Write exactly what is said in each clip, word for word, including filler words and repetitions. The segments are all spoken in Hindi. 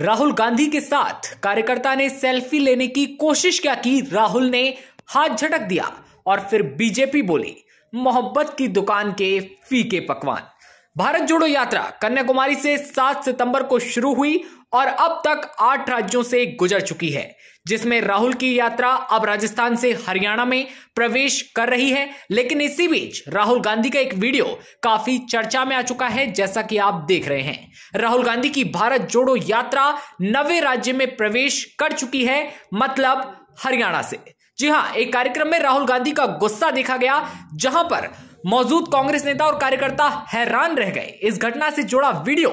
राहुल गांधी के साथ कार्यकर्ता ने सेल्फी लेने की कोशिश क्या की, राहुल ने हाथ झटक दिया और फिर बीजेपी बोली मोहब्बत की दुकान के फीके पकवान। भारत जोड़ो यात्रा कन्याकुमारी से सात सितंबर को शुरू हुई और अब तक आठ राज्यों से गुजर चुकी है, जिसमें राहुल की यात्रा अब राजस्थान से हरियाणा में प्रवेश कर रही है। लेकिन इसी बीच राहुल गांधी का एक वीडियो काफी चर्चा में आ चुका है, जैसा कि आप देख रहे हैं। राहुल गांधी की भारत जोड़ो यात्रा नवे राज्य में प्रवेश कर चुकी है, मतलब हरियाणा से। जी हां, एक कार्यक्रम में राहुल गांधी का गुस्सा देखा गया, जहां पर मौजूद कांग्रेस नेता और कार्यकर्ता हैरान रह गए। इस घटना से जुड़ा वीडियो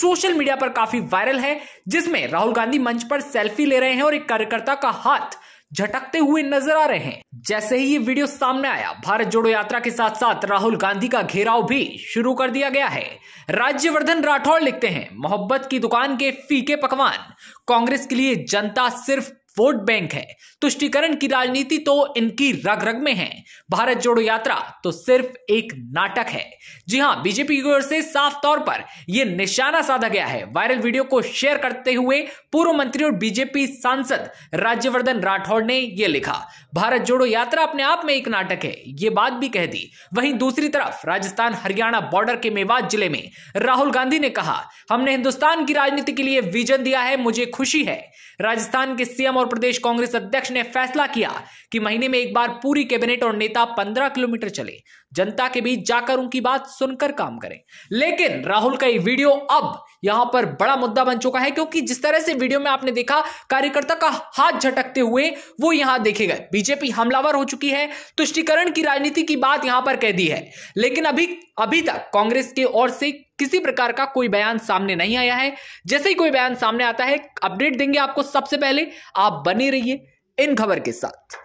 सोशल मीडिया पर काफी वायरल है, जिसमें राहुल गांधी मंच पर सेल्फी ले रहे हैं और एक कार्यकर्ता का हाथ झटकते हुए नजर आ रहे हैं। जैसे ही ये वीडियो सामने आया, भारत जोड़ो यात्रा के साथ साथ राहुल गांधी का घेराव भी शुरू कर दिया गया है। राज्यवर्धन राठौड़ लिखते हैं, मोहब्बत की दुकान के फीके पकवान, कांग्रेस के लिए जनता सिर्फ वोट बैंक है, तुष्टीकरण की राजनीति तो इनकी रग रग में है, भारत जोड़ो यात्रा तो सिर्फ एक नाटक है। जी हां, बीजेपी की ओर से साफ तौर पर यह निशाना साधा गया है। वायरल वीडियो को शेयर करते हुए पूर्व मंत्री और बीजेपी सांसद राज्यवर्धन राठौड़ ने यह लिखा, भारत जोड़ो यात्रा अपने आप में एक नाटक है, ये बात भी कह दी। वहीं दूसरी तरफ राजस्थान हरियाणा बॉर्डर के मेवाड़ जिले में राहुल गांधी ने कहा, हमने हिंदुस्तान की राजनीति के लिए विजन दिया है, मुझे खुशी है। राजस्थान के सीएम प्रदेश कांग्रेस अध्यक्ष ने फैसला किया कि महीने में एक बार पूरी कैबिनेट और नेता पंद्रह किलोमीटर चले, जनता के बीच जाकर उनकी बात सुनकर काम करें। लेकिन राहुल का ये वीडियो अब यहां पर बड़ा मुद्दा बन चुका है, क्योंकि जिस तरह से वीडियो में आपने देखा कार्यकर्ता का हाथ झटकते हुए, वो यहां देखे गए। बीजेपी हमलावर हो चुकी है, तुष्टीकरण की राजनीति की बात यहां पर कह दी है, लेकिन अभी अभी तक कांग्रेस की ओर से किसी प्रकार का कोई बयान सामने नहीं आया है। जैसे ही कोई बयान सामने आता है, अपडेट देंगे आपको सबसे पहले। आप बने रहिए इन खबर के साथ।